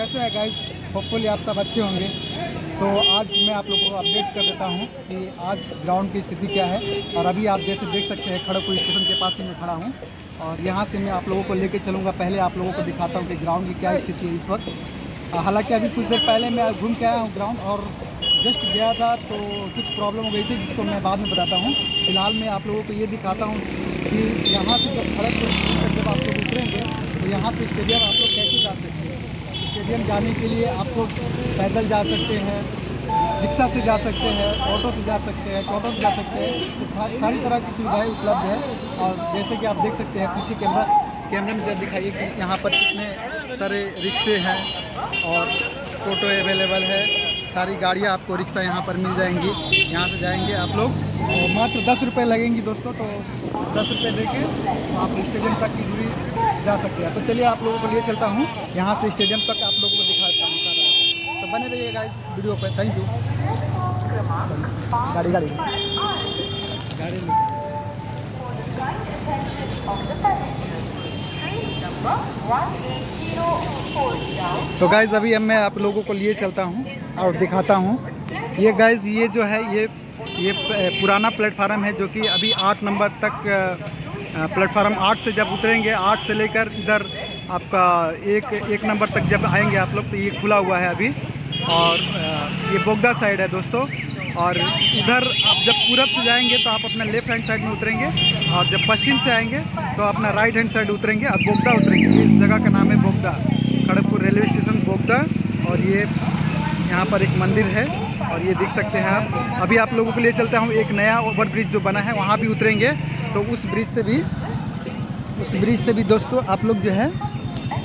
कैसे है guys, hopefully आप सब अच्छे होंगे। तो आज मैं आप लोगों को अपडेट कर देता हूं कि आज ग्राउंड की स्थिति क्या है। और अभी आप जैसे देख सकते हैं खड़गपुर स्टेशन के पास ही मैं खड़ा हूं और यहां से मैं आप लोगों को लेके चलूँगा। पहले आप लोगों को दिखाता हूं कि ग्राउंड की क्या स्थिति है इस वक्त। हालाँकि अभी कुछ देर पहले मैं घूम के आया हूँ ग्राउंड और जस्ट गया था तो कुछ प्रॉब्लम हो गई थी जिसको मैं बाद में बताता हूँ। फिलहाल मैं आप लोगों को ये दिखाता हूँ कि यहाँ से जब खड़गपुर स्टेशन जब आप लोग उतरेंगे तो यहाँ से स्टेडियम आप लोग कैसे जा सकते हैं। स्टेडियम जाने के लिए आप लोग पैदल जा सकते हैं, रिक्शा से जा सकते हैं, ऑटो से जा सकते हैं, टोटो से जा सकते हैं। तो सारी तरह की सुविधाएँ उपलब्ध है। और जैसे कि आप देख सकते हैं पीछे कैमरे में जब दिखाइए कि यहाँ पर कितने सारे रिक्शे हैं और ऑटो अवेलेबल है। सारी गाड़ियाँ आपको रिक्शा यहाँ पर मिल जाएंगी। यहाँ से जाएंगे आप लोग तो मात्र 10 रुपये लगेंगी दोस्तों। तो 10 रुपये देके आप स्टेडियम तक की दूरी जा सकते हैं। तो चलिए आप लोगों को लिए चलता हूँ, यहाँ से स्टेडियम तक आप लोगों को दिखाता हूँ। तो बने रहिएगा इस वीडियो पर। Thank you. गाड़ी गाड़ी गाड़ी तो गाइज अभी मैं आप लोगों को लिए चलता हूँ और दिखाता हूँ। ये गाइज ये जो है ये पुराना प्लेटफार्म है जो कि अभी 8 नंबर तक प्लेटफार्म 8 से जब उतरेंगे 8 से लेकर इधर आपका 1 नंबर तक जब आएंगे आप लोग तो ये खुला हुआ है अभी। और ये बोगडा साइड है दोस्तों। और इधर आप जब पूरब से जाएंगे तो आप अपना लेफ्ट हैंड साइड में उतरेंगे और जब पश्चिम से आएंगे तो अपना राइट हैंड साइड उतरेंगे और बोगडा उतरेंगे। इस जगह का नाम है बोगडा, खड़गपुर रेलवे स्टेशन बोगडा। और ये यहाँ पर एक मंदिर है और ये देख सकते हैं आप। अभी आप लोगों के लिए चलता हूँ एक नया ओवरब्रिज जो बना है वहाँ भी उतरेंगे। तो उस ब्रिज से भी दोस्तों आप लोग जो है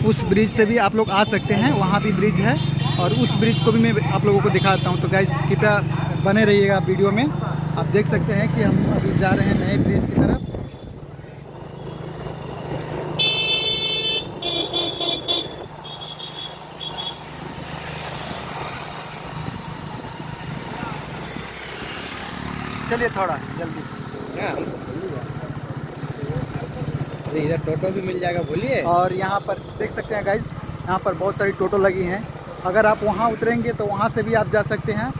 उस ब्रिज से भी आप लोग आ सकते हैं। वहाँ भी ब्रिज है और उस ब्रिज को भी मैं आप लोगों को दिखाता हूँ। तो गाइज कृपया बने रहिएगा वीडियो में। आप देख सकते हैं कि हम अभी जा रहे हैं नए ब्रिज की तरफ। चलिए थोड़ा जल्दी इधर टोटो भी मिल जाएगा, बोलिए। और यहाँ पर देख सकते हैं गाइज यहाँ पर बहुत सारी टोटो लगी हैं। अगर आप वहाँ उतरेंगे तो वहाँ से भी आप जा सकते हैं।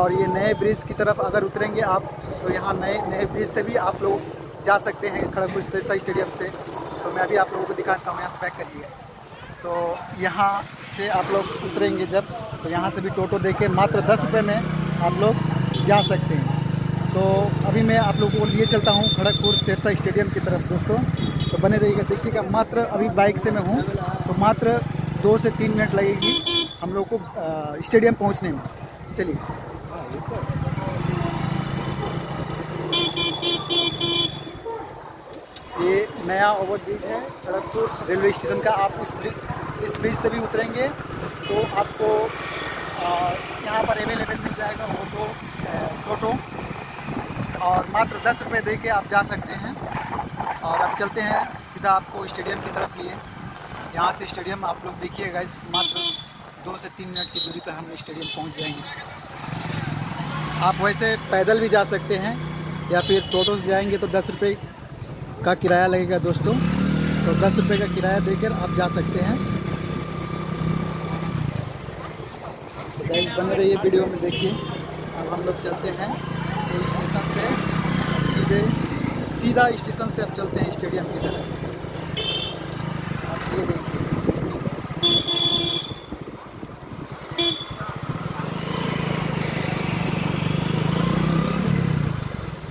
और ये नए ब्रिज की तरफ अगर उतरेंगे आप तो यहाँ नए ब्रिज से भी आप लोग जा सकते हैं खड़गपुर सहरसा स्टेडियम से। तो मैं अभी आप लोगों को दिखाता हूँ। यहाँ से पैक करिए। तो यहाँ से आप लोग उतरेंगे जब तो यहाँ से भी टोटो देके मात्र 10 रुपये में आप लोग जा सकते हैं। तो अभी मैं आप लोगों को लिए चलता हूं खड़गपुर सहरसा स्टेडियम की तरफ दोस्तों। तो बने रहिएगा, देखिएगा। मात्र अभी बाइक से मैं हूं तो मात्र 2 से 3 मिनट लगेगी हम लोग को स्टेडियम पहुंचने में। चलिए ये नया ओवरब्रिज है खड़गपुर रेलवे स्टेशन का। आप इस ब्रिज से भी उतरेंगे तो आपको यहाँ पर अवेलेबल मिल जाएगा ऑटो और मात्र 10 रुपये दे के आप जा सकते हैं। और अब चलते हैं सीधा आपको स्टेडियम की तरफ लिए। यहाँ से स्टेडियम आप लोग देखिएगा इस मात्र 2 से 3 मिनट की दूरी पर हम स्टेडियम पहुँच जाएंगे। आप वैसे पैदल भी जा सकते हैं या फिर टोटो से जाएंगे तो 10 रुपये का किराया लगेगा दोस्तों। तो 10 रुपये का किराया देकर आप जा सकते हैं। गाइस बने रहिए वीडियो में, देखिए। अब हम लोग चलते हैं स्टेशन से सीधा स्टेशन से अब चलते हैं स्टेडियम की तरफ। आप ये देखिए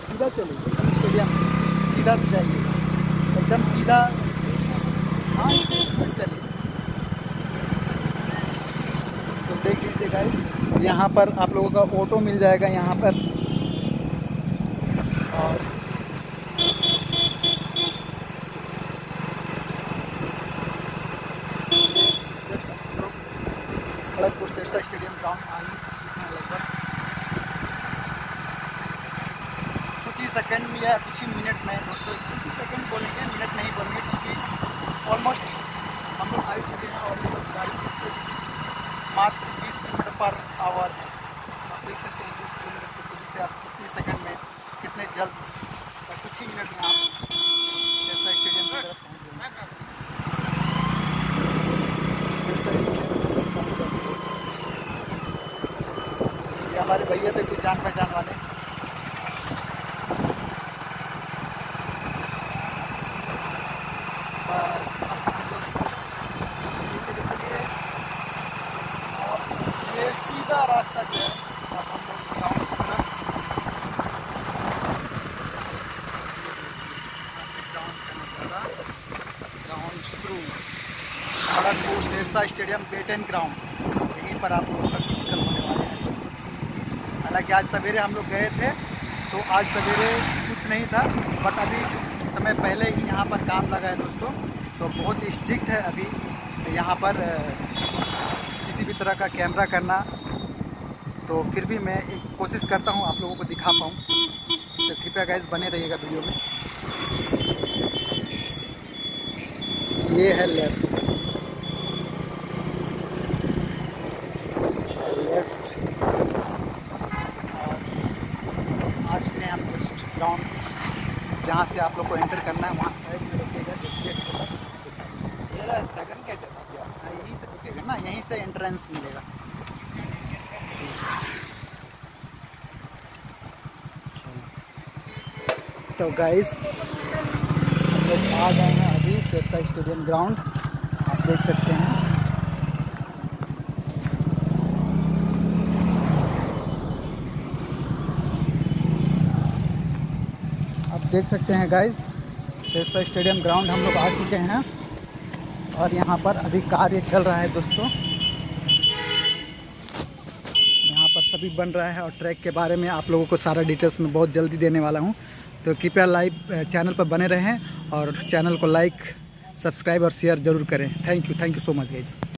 सीधा चलिए स्टेडियम, सीधा से जाइए एकदम सीधा। हाँ चलिए देख लीजिए गाइस। यहाँ पर आप लोगों का ऑटो मिल जाएगा यहाँ पर। और खड़गपुर सहरसा स्टेडियम ग्राउंड आने लगभग कुछ ही सेकंड में या कुछ ही मिनट में दोस्तों, कुछ ही सेकंड बोलेंगे, मिनट नहीं बोलेंगे क्योंकि ऑलमोस्ट हम लोग आ चुके हैं। और गाड़ी मात्र 20 किलोमीटर पर आवर है। आप देख सकते हैं 20 किलोमीटर की दूरी से आप कितने सेकंड में, कितने जल्द और कुछ ही मिनट में आप सहरसा स्टेडियम की तरफ पहुँच जाएंगे। हमारे भैया थे कुछ जान पहचान वाले। और ये सीधा रास्ता जो है ग्राउंड शुरू खड़गपुर सहरसा स्टेडियम बेटन ग्राउंड, यहीं पर आप लोग प्रैक्टिकल होने वाले हैं। हालांकि आज सवेरे हम लोग गए थे तो आज सवेरे कुछ नहीं था, बट अभी समय पहले ही यहाँ पर काम लगा है दोस्तों, तो बहुत स्ट्रिक्ट है अभी यहाँ पर किसी भी तरह का कैमरा करना। तो फिर भी मैं कोशिश करता हूँ आप लोगों को दिखा पाऊँ, तो कृपया गाइस बने रहिएगा वीडियो में। ये है लेफ्ट और आज के हम जस्ट ग्राउंड जहाँ से आप लोग को एंटर करना है वहाँ साइड में रुकेगा, यहीं से रुकेगा ना, यहीं से एंट्रेंस मिलेगा। तो गाइस हम लोग आ गए हैं अभी सहरसा स्टेडियम ग्राउंड, आप देख सकते हैं। आप देख सकते हैं गाइस सहरसा स्टेडियम ग्राउंड हम लोग आ चुके हैं और यहाँ पर अभी कार्य चल रहा है दोस्तों, यहाँ पर सभी बन रहा है। और ट्रैक के बारे में आप लोगों को सारा डिटेल्स में बहुत जल्दी देने वाला हूँ, तो कृपया लाइव चैनल पर बने रहें और चैनल को लाइक सब्सक्राइब और शेयर ज़रूर करें। Thank you so much guys.